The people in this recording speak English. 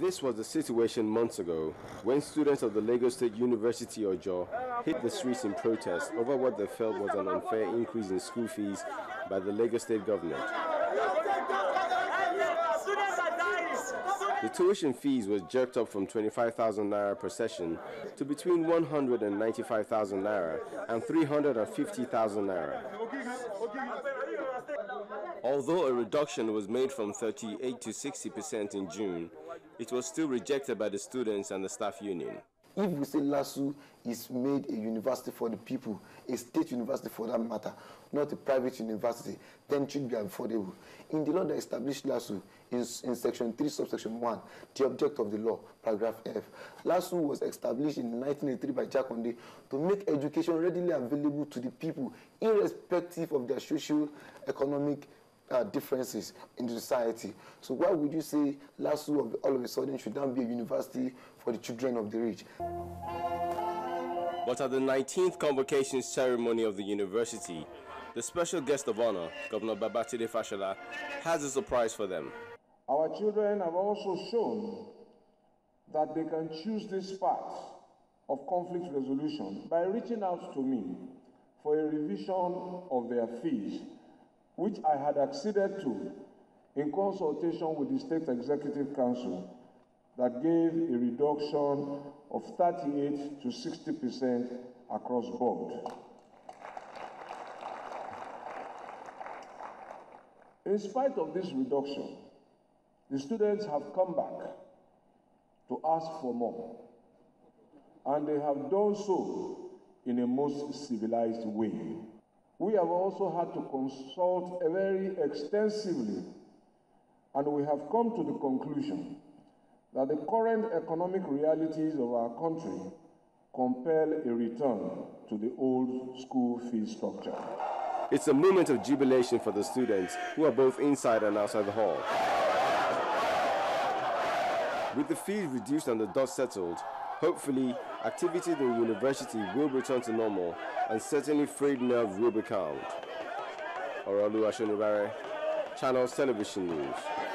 This was the situation months ago when students of the Lagos State University or JAW hit the streets in protest over what they felt was an unfair increase in school fees by the Lagos State government. The tuition fees was jerked up from 25,000 naira per session to between 195,000 naira and 350,000 naira. Although a reduction was made from 38% to 60% in June, it was still rejected by the students and the staff union. If we say LASU is made a university for the people, a state university for that matter, not a private university, then it should be affordable. In the law that established LASU, in section 3, subsection 1, the object of the law, paragraph F, LASU was established in 1983 by Jack Onde to make education readily available to the people, irrespective of their social, economic differences in society. So why would you say LASU all of a sudden should not be a university for the children of the rich? But at the 19th convocation ceremony of the university, the special guest of honor, Governor Babatunde Fashola, has a surprise for them. Our children have also shown that they can choose this path of conflict resolution by reaching out to me for a revision of their fees, which I had acceded to in consultation with the State Executive Council that gave a reduction of 38% to 60% across board. In spite of this reduction, the students have come back to ask for more, and they have done so in a most civilized way. We have also had to consult very extensively, and we have come to the conclusion that the current economic realities of our country compel a return to the old school fee structure. It's a moment of jubilation for the students who are both inside and outside the hall. With the fees reduced and the dust settled, hopefully, activity in the university will return to normal, and certainly frayed nerves will be calmed. Orolu Ashonubare, Channels Television News.